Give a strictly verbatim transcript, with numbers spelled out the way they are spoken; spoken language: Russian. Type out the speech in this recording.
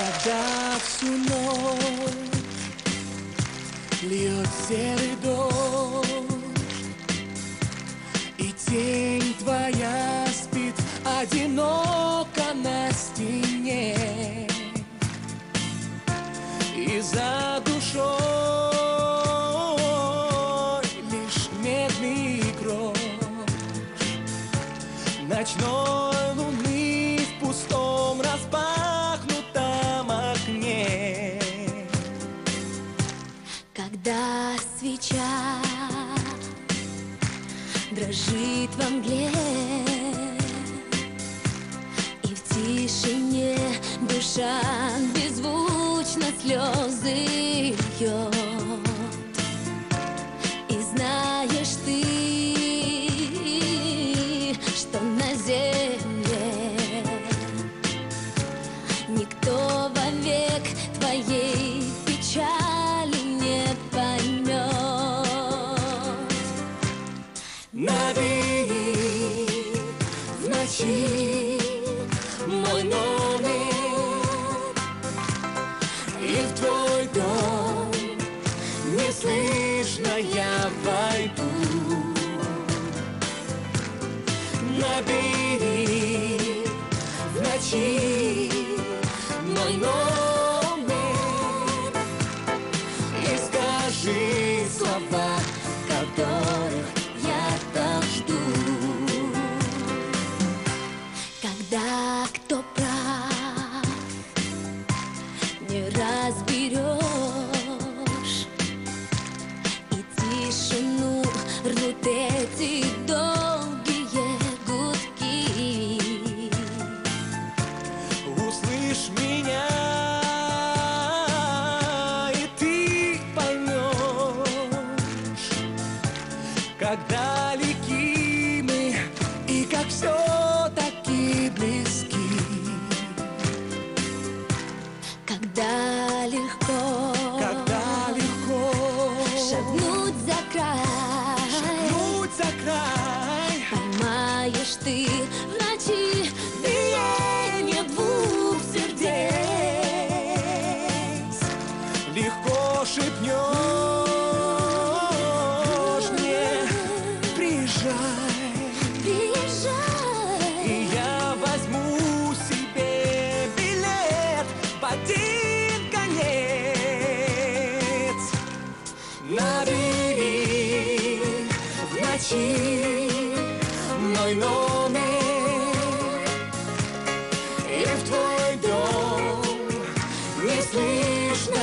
Когда всю ночь льет серый дождь, и тень твоя спит одиноко на стене, и за душой лишь медный грош ночной луны в пустом распахнутом окне. Когда свеча дрожит во мгле, и в тишине душа беззвучно слезы льет, и знаешь ты, что на земле никто вовек твоей печали не поймет. Набери в ночи мой номер, и в твой дом неслышно я войду. Набери в ночи мой номер и скажи слова, которых я так жду. Когда кто прав, не разберешь, и тишину рвут эти долгие гудки. Услышь меня, и ты поймешь, как далеки мы и как все близки. Когда легко, когда легко шагнуть за край, шагнуть за край, поймаешь ты в ночи биение двух сердец. Легко шепнешь мне: приезжай, приезжай. Набери в ночи мой номер, и в твой дом неслышно